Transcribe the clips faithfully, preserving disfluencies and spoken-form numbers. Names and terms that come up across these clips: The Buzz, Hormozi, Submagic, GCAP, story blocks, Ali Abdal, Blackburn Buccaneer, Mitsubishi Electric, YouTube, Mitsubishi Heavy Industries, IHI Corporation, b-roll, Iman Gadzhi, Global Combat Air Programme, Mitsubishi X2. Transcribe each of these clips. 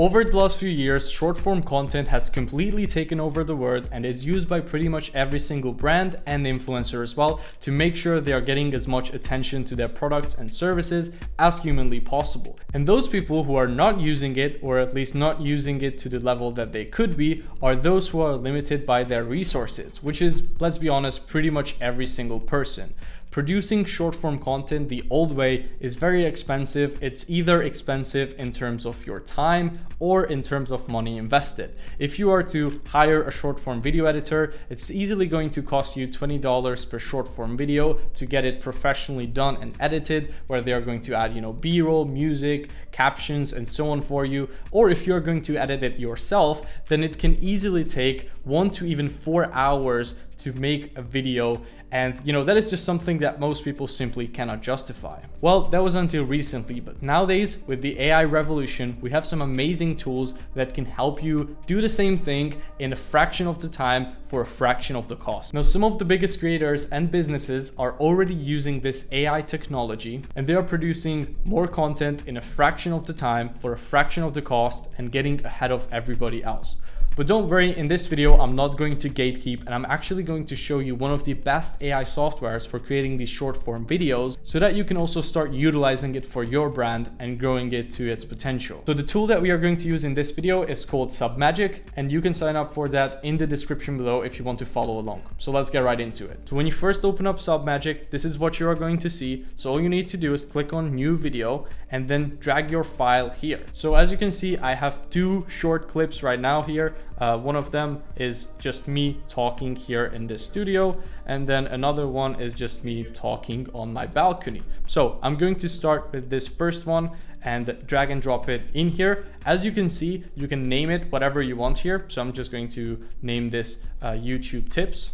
Over the last few years, short-form content has completely taken over the world and is used by pretty much every single brand and influencer as well to make sure they are getting as much attention to their products and services as humanly possible. And those people who are not using it, or at least not using it to the level that they could be, are those who are limited by their resources, which is, let's be honest, pretty much every single person. Producing short-form content the old way is very expensive. It's either expensive in terms of your time or in terms of money invested. If you are to hire a short-form video editor, it's easily going to cost you twenty dollars per short-form video to get it professionally done and edited, where they are going to add, you know, B-roll, music, captions, and so on for you. Or if you're going to edit it yourself, then it can easily take one to even four hours to make a video. And you know, that is just something that most people simply cannot justify. Well, that was until recently, but nowadays with the A I revolution, we have some amazing tools that can help you do the same thing in a fraction of the time for a fraction of the cost. Now, some of the biggest creators and businesses are already using this A I technology, and they are producing more content in a fraction of the time for a fraction of the cost and getting ahead of everybody else. But don't worry, in this video, I'm not going to gatekeep, and I'm actually going to show you one of the best A I softwares for creating these short form videos so that you can also start utilizing it for your brand and growing it to its potential. So the tool that we are going to use in this video is called Submagic, and you can sign up for that in the description below if you want to follow along. So let's get right into it. So when you first open up Submagic, this is what you are going to see. So all you need to do is click on new video and then drag your file here. So as you can see, I have two short clips right now here. Uh, one of them is just me talking here in this studio, and then another one is just me talking on my balcony. So I'm going to start with this first one and drag and drop it in here. As you can see, you can name it whatever you want here. So I'm just going to name this uh, YouTube tips.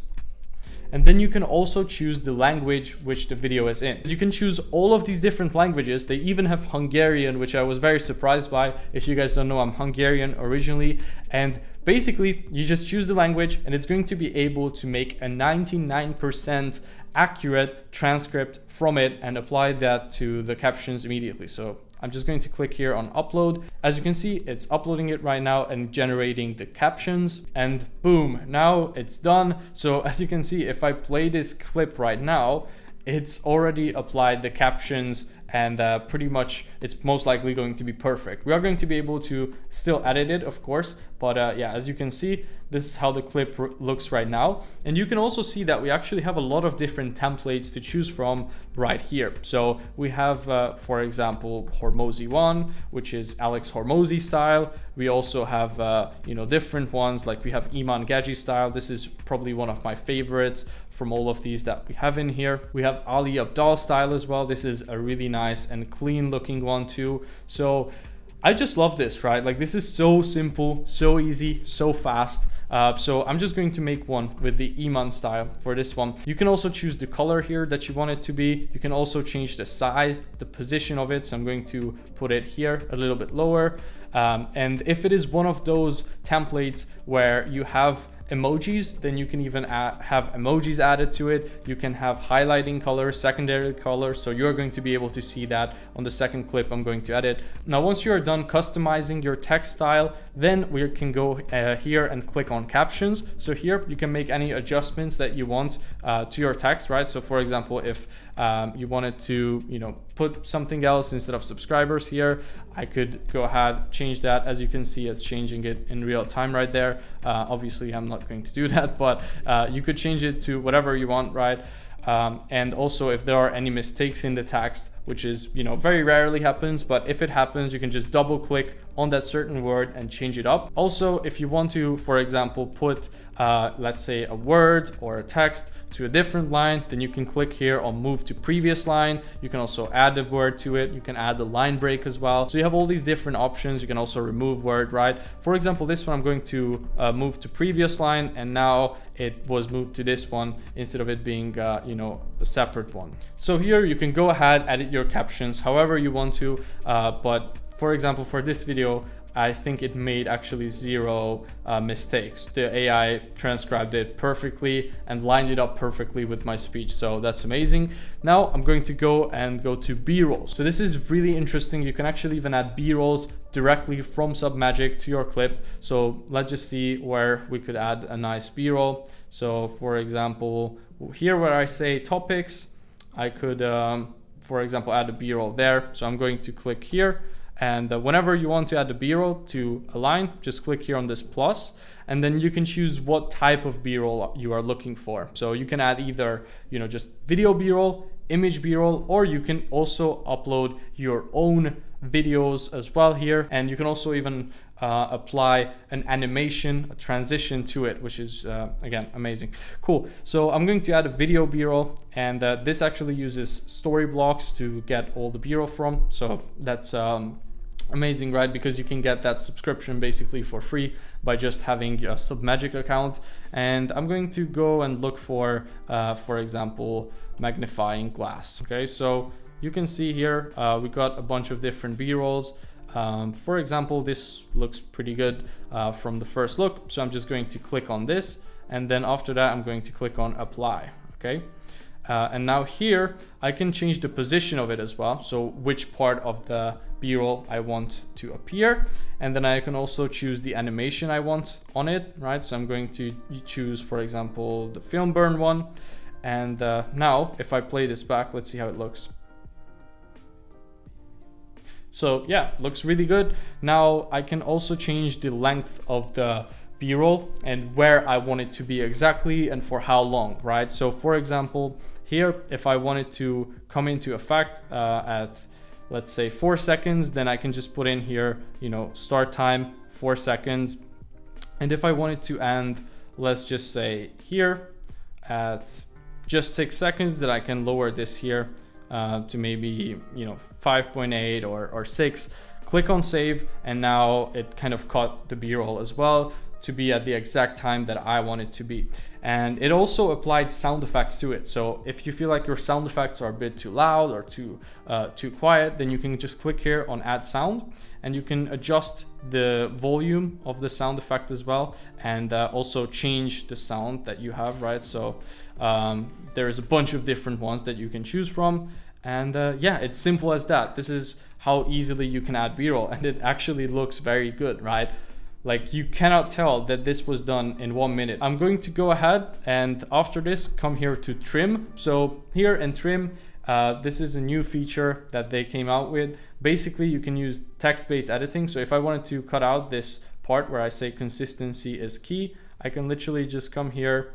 And then you can also choose the language which the video is in. You can choose all of these different languages. They even have Hungarian, which I was very surprised by. If you guys don't know, I'm Hungarian originally. And basically, you just choose the language, and it's going to be able to make a ninety-nine percent accurate transcript from it and apply that to the captions immediately. So I'm just going to click here on upload. As you can see, it's uploading it right now and generating the captions, and boom, now it's done. So as you can see, if I play this clip right now, it's already applied the captions, and uh, pretty much it's most likely going to be perfect. We are going to be able to still edit it, of course, but uh, yeah, as you can see, this is how the clip looks right now. And you can also see that we actually have a lot of different templates to choose from right here. So we have, uh, for example, Hormozi one, which is Alex Hormozi style. We also have, uh, you know, different ones, like we have Iman Gadzhi style. This is probably one of my favorites from all of these that we have in here. We have Ali Abdal style as well. This is a really nice Nice and clean looking one too. So I just love this, right? Like, this is so simple, so easy, so fast. Uh, so I'm just going to make one with the Iman style for this one. You can also choose the color here that you want it to be. You can also change the size, the position of it. So I'm going to put it here a little bit lower. Um, and if it is one of those templates where you have emojis, then you can even add, have emojis added to it. You can have highlighting colors, secondary colors, so you're going to be able to see that on the second clip I'm going to edit. Now, once you are done customizing your text style, then we can go uh, here and click on captions. So here you can make any adjustments that you want uh, to your text, right? So for example, if um, you wanted to, you know, put something else instead of subscribers here, I could go ahead, change that. As you can see, it's changing it in real time right there. Uh, obviously, I'm not Not going to do that, but uh, you could change it to whatever you want, right? Um, and also, if there are any mistakes in the text, which is, you know, very rarely happens, but if it happens, you can just double click on that certain word and change it up. Also, if you want to, for example, put uh, let's say a word or a text to a different line, then you can click here on move to previous line. You can also add the word to it. You can add the line break as well. So you have all these different options. You can also remove word, right? For example, this one I'm going to uh, move to previous line, and now it was moved to this one instead of it being uh, you know, a separate one. So here you can go ahead, edit your captions however you want to, uh, but for example, for this video, I think it made actually zero uh, mistakes. The A I transcribed it perfectly and lined it up perfectly with my speech. So that's amazing. Now I'm going to go and go to B-rolls. So this is really interesting. You can actually even add B-rolls directly from Submagic to your clip. So let's just see where we could add a nice B-roll. So for example, here where I say topics, I could, um, for example, add a B-roll there. So I'm going to click here. And uh, whenever you want to add a B-roll to a line, just click here on this plus, and then you can choose what type of B-roll you are looking for. So you can add either, you know, just video B-roll, image B-roll, or you can also upload your own videos as well here. And you can also even uh, apply an animation, a transition to it, which is uh, again amazing. Cool. So I'm going to add a video B-roll, and uh, this actually uses story blocks to get all the B-roll from. So that's um, amazing, right? Because you can get that subscription basically for free by just having a Submagic account. And I'm going to go and look for, uh, for example, magnifying glass. Okay, so you can see here, uh, we got a bunch of different B-rolls. Um, for example, this looks pretty good uh, from the first look. So I'm just going to click on this. And then after that, I'm going to click on apply. Okay. Uh, and now here, I can change the position of it as well. So which part of the B-roll I want to appear. And then I can also choose the animation I want on it, right? So I'm going to choose, for example, the film burn one. And uh, now if I play this back, let's see how it looks. So yeah, looks really good. Now I can also change the length of the B-roll and where I want it to be exactly and for how long, right? So for example, here, if I wanted to come into effect uh, at, let's say four seconds, then I can just put in here, you know, start time, four seconds. And if I wanted to end, let's just say here at just six seconds, then I can lower this here Uh, to maybe, you know, five point eight or, or six. Click on save, and now it kind of caught the B-roll as well to be at the exact time that I want it to be. And it also applied sound effects to it. So if you feel like your sound effects are a bit too loud or too uh, too quiet, then you can just click here on add sound, and you can adjust the volume of the sound effect as well, and uh, also change the sound that you have, right? So um, there is a bunch of different ones that you can choose from. And uh, yeah, it's simple as that. This is how easily you can add B-roll, and it actually looks very good, right? Like, you cannot tell that this was done in one minute. I'm going to go ahead and after this, come here to trim. So here in trim, uh, this is a new feature that they came out with. Basically, you can use text-based editing. So if I wanted to cut out this part where I say consistency is key, I can literally just come here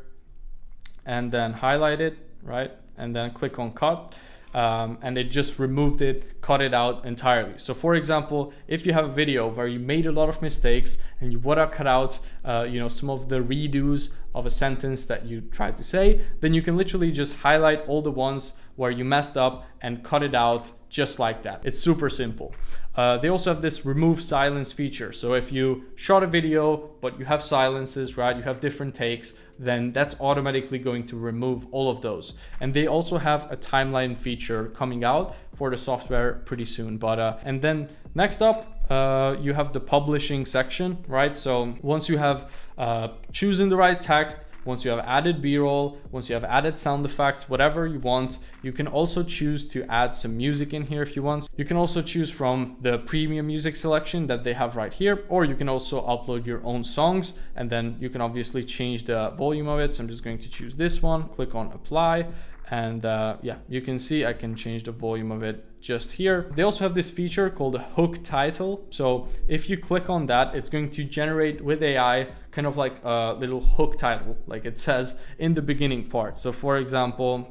and then highlight it, right? And then click on cut. Um, and it just removed it, cut it out entirely. So for example, if you have a video where you made a lot of mistakes and you want to cut out uh, you know, some of the redos of a sentence that you tried to say, then you can literally just highlight all the ones where you messed up and cut it out just like that. It's super simple. Uh, they also have this remove silence feature. So if you shot a video, but you have silences, right? You have different takes, then that's automatically going to remove all of those. And they also have a timeline feature coming out for the software pretty soon. But, uh, and then next up, Uh, you have the publishing section, right? So once you have uh, chosen the right text, once you have added B-roll, once you have added sound effects, whatever you want, you can also choose to add some music in here if you want. You can also choose from the premium music selection that they have right here, or you can also upload your own songs, and then you can obviously change the volume of it. So I'm just going to choose this one, click on apply. And uh, yeah, you can see I can change the volume of it just here. They also have this feature called a hook title. So if you click on that, it's going to generate with A I kind of like a little hook title, like it says in the beginning part. So for example,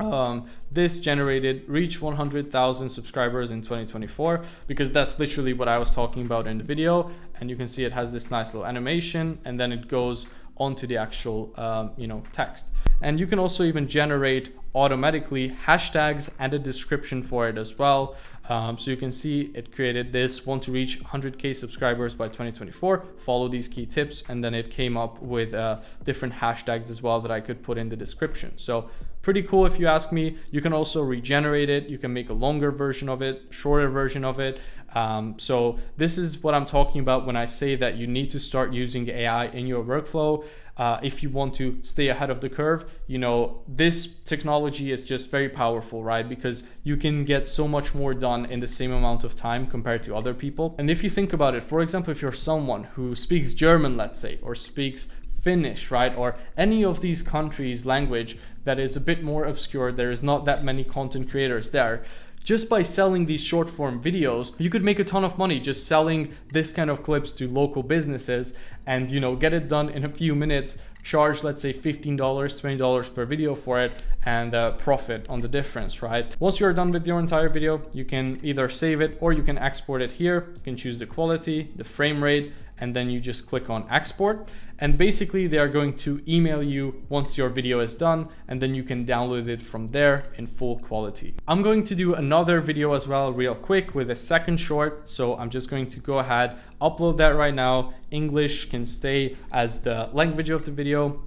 um, this generated reach one hundred thousand subscribers in twenty twenty-four, because that's literally what I was talking about in the video. And you can see it has this nice little animation, and then it goes onto the actual um, you know, text. And you can also even generate automatically hashtags and a description for it as well. Um, so you can see it created this, want to reach one hundred K subscribers by twenty twenty-four, follow these key tips. And then it came up with uh, different hashtags as well that I could put in the description. So pretty cool if you ask me. You can also regenerate it. You can make a longer version of it, shorter version of it. Um, so this is what I'm talking about when I say that you need to start using A I in your workflow. Uh, if you want to stay ahead of the curve, you know, this technology is just very powerful, right? Because you can get so much more done in the same amount of time compared to other people. And if you think about it, for example, if you're someone who speaks German, let's say, or speaks Finnish, right? Or any of these countries' language that is a bit more obscure, there is not that many content creators there. Just by selling these short form videos, you could make a ton of money just selling this kind of clips to local businesses and, you know, get it done in a few minutes, charge, let's say fifteen dollars, twenty dollars per video for it, and uh, profit on the difference, right? Once you're done with your entire video, you can either save it or you can export it here. You can choose the quality, the frame rate, and then you just click on export. And basically they are going to email you once your video is done, and then you can download it from there in full quality. I'm going to do another video as well real quick with a second short. So I'm just going to go ahead, upload that right now. English can stay as the language of the video.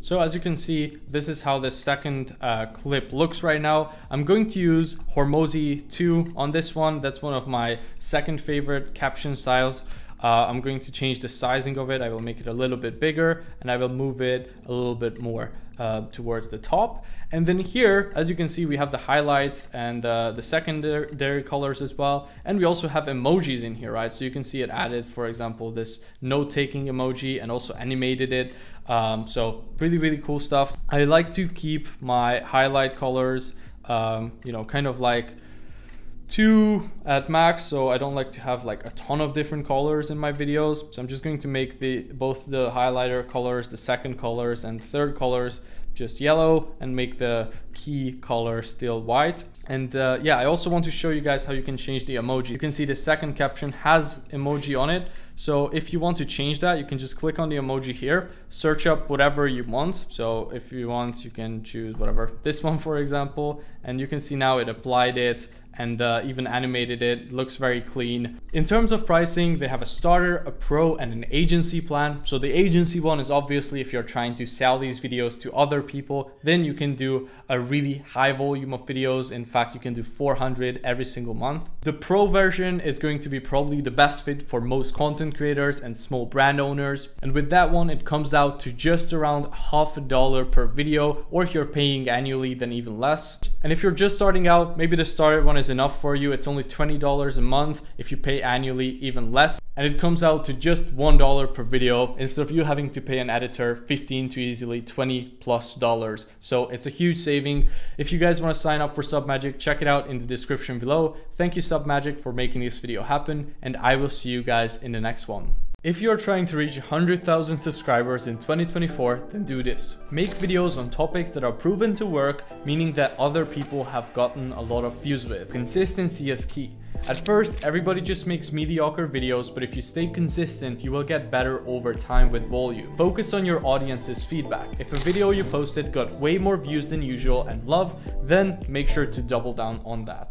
So as you can see, this is how the second uh, clip looks right now. I'm going to use Hormozi two on this one. That's one of my second favorite caption styles. Uh, I'm going to change the sizing of it. I will make it a little bit bigger, and I will move it a little bit more uh, towards the top. And then here, as you can see, we have the highlights and uh, the secondary colors as well. And we also have emojis in here, right? So you can see it added, for example, this note-taking emoji and also animated it. Um, so really, really cool stuff. I like to keep my highlight colors, um, you know, kind of like two at max, so I don't like to have like a ton of different colors in my videos. So I'm just going to make the both the highlighter colors, the second colors, and third colors just yellow, and make the key color still white. And uh, yeah, I also want to show you guys how you can change the emoji. You can see the second caption has emoji on it. So if you want to change that, you can just click on the emoji here, search up whatever you want. So if you want, you can choose whatever, this one, for example, and you can see now it applied it and uh, even animated it. Looks very clean. In terms of pricing, they have a starter, a pro, and an agency plan. So the agency one is obviously if you're trying to sell these videos to other people, then you can do a really high volume of videos. In fact, you can do four hundred every single month. The pro version is going to be probably the best fit for most content creators and small brand owners. And with that one, it comes out to just around half a dollar per video, or if you're paying annually, then even less. And if you're just starting out, maybe the starter one is enough for you. It's only twenty dollars a month. If you pay annually, even less, and it comes out to just one dollar per video instead of you having to pay an editor fifteen to easily twenty plus dollars. So it's a huge saving. If you guys want to sign up for Submagic, check it out in the description below. Thank you, Submagic, for making this video happen, and I will see you guys in the next one. If you're trying to reach one hundred thousand subscribers in twenty twenty-four, then do this. Make videos on topics that are proven to work, meaning that other people have gotten a lot of views with. Consistency is key. At first, everybody just makes mediocre videos, but if you stay consistent, you will get better over time with volume. Focus on your audience's feedback. If a video you posted got way more views than usual and love, then make sure to double down on that.